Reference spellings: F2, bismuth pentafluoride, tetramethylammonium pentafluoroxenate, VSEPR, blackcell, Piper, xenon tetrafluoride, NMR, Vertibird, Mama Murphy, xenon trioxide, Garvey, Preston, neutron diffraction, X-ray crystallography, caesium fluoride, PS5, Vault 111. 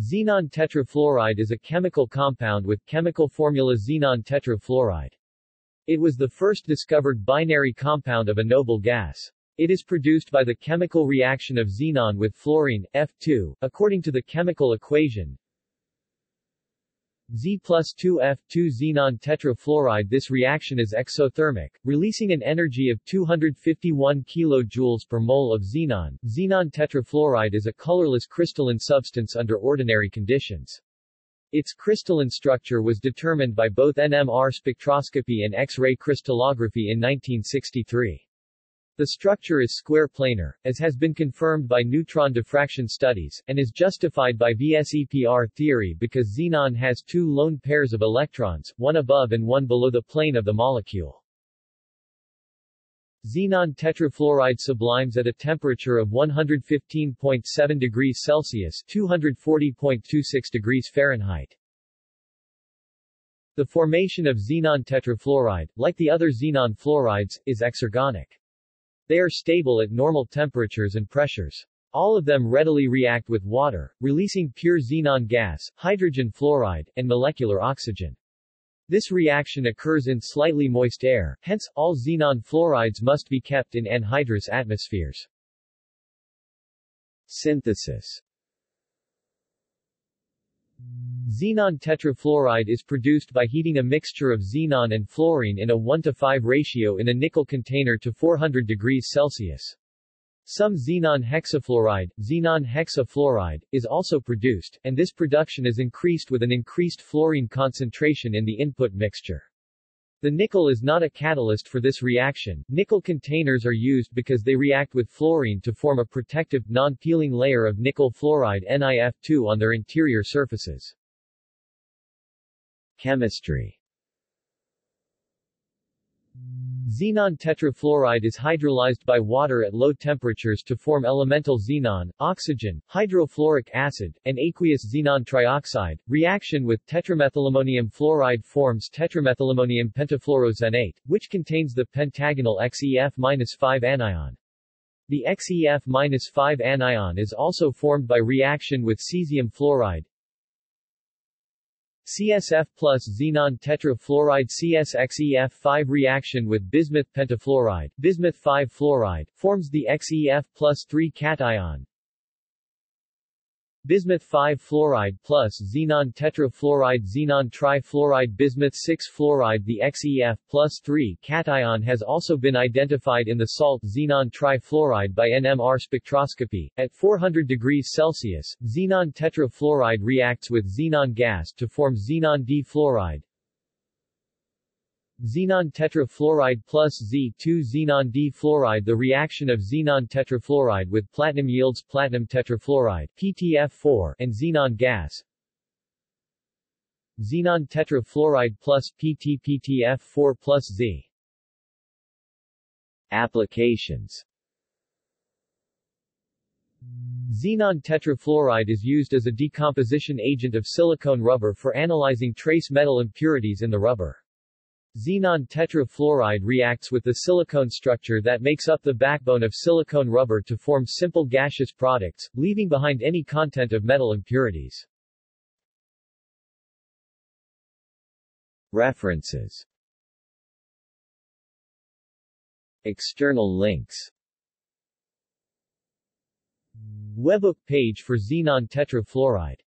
Xenon tetrafluoride is a chemical compound with chemical formula xenon tetrafluoride. It was the first discovered binary compound of a noble gas. It is produced by the chemical reaction of xenon with fluorine, F2, according to the chemical equation Z+2F2 xenon tetrafluoride. This reaction is exothermic, releasing an energy of 251 kJ per mole of xenon. Xenon tetrafluoride is a colorless crystalline substance under ordinary conditions. Its crystalline structure was determined by both NMR spectroscopy and X-ray crystallography in 1963. The structure is square planar, as has been confirmed by neutron diffraction studies, and is justified by VSEPR theory because xenon has two lone pairs of electrons, one above and one below the plane of the molecule. Xenon tetrafluoride sublimes at a temperature of 115.7 degrees Celsius (240.26 degrees Fahrenheit). The formation of xenon tetrafluoride, like the other xenon fluorides, is exergonic. They are stable at normal temperatures and pressures. All of them readily react with water, releasing pure xenon gas, hydrogen fluoride, and molecular oxygen. This reaction occurs in slightly moist air, hence, all xenon fluorides must be kept in anhydrous atmospheres. Synthesis. Xenon tetrafluoride is produced by heating a mixture of xenon and fluorine in a 1:5 ratio in a nickel container to 400 degrees Celsius. Some xenon hexafluoride, xenon hexafluoride, is also produced, and this production is increased with an increased fluorine concentration in the input mixture. The nickel is not a catalyst for this reaction. Nickel containers are used because they react with fluorine to form a protective, non-peeling layer of nickel fluoride NiF2 on their interior surfaces. Chemistry. Xenon tetrafluoride is hydrolyzed by water at low temperatures to form elemental xenon, oxygen, hydrofluoric acid, and aqueous xenon trioxide. Reaction with tetramethylammonium fluoride forms tetramethylammonium pentafluoroxenate, which contains the pentagonal XeF-5 anion. The XeF-5 anion is also formed by reaction with caesium fluoride. XeF plus xenon tetrafluoride XeF5 reaction with bismuth pentafluoride, bismuth 5 fluoride, forms the XeF plus 3 cation. Bismuth 5 fluoride plus xenon tetrafluoride xenon trifluoride bismuth 6 fluoride. The XeF plus 3 cation has also been identified in the salt xenon trifluoride by NMR spectroscopy. At 400 degrees Celsius, xenon tetrafluoride reacts with xenon gas to form xenon D fluoride. Xenon tetrafluoride plus Z2 xenon D fluoride. The reaction of xenon tetrafluoride with platinum yields platinum tetrafluoride (PTF4) and xenon gas. Xenon tetrafluoride plus PTPTF4 plus Z. Applications. Xenon tetrafluoride is used as a decomposition agent of silicone rubber for analyzing trace metal impurities in the rubber. Xenon tetrafluoride reacts with the silicone structure that makes up the backbone of silicone rubber to form simple gaseous products, leaving behind any content of metal impurities. References. External links. Webbook page for xenon tetrafluoride.